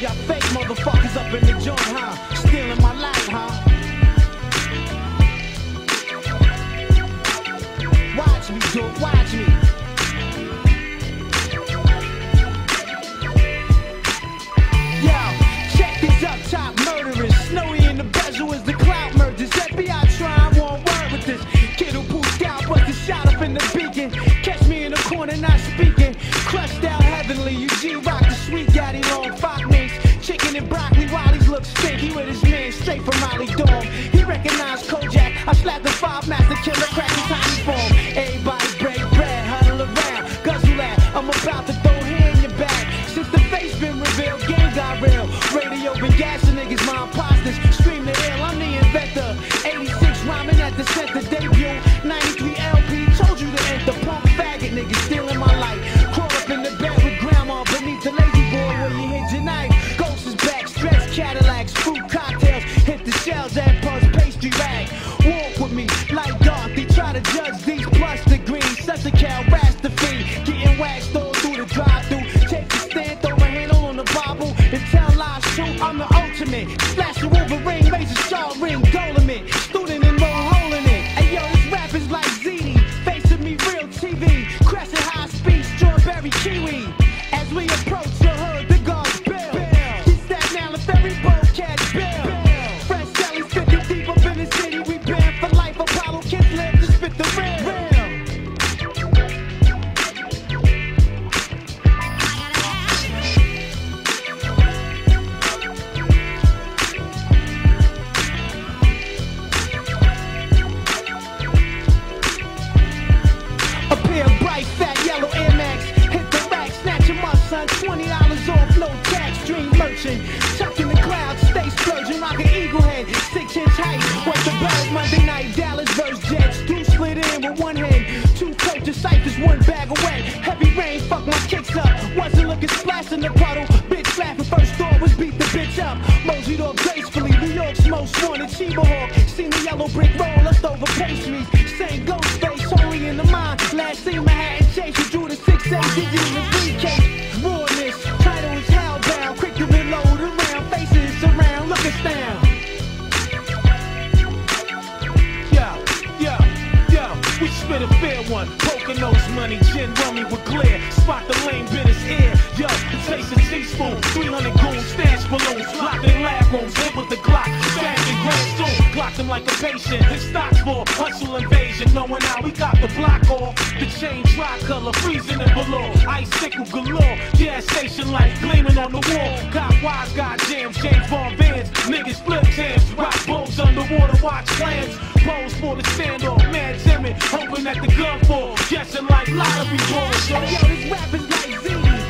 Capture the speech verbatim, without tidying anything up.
y'all fake motherfuckers up in the joint, huh? Stealing my life, huh? Watch me, dude, watch me. Hoping that the gun falls, guessing like lottery balls. Yo, this rap is like Z.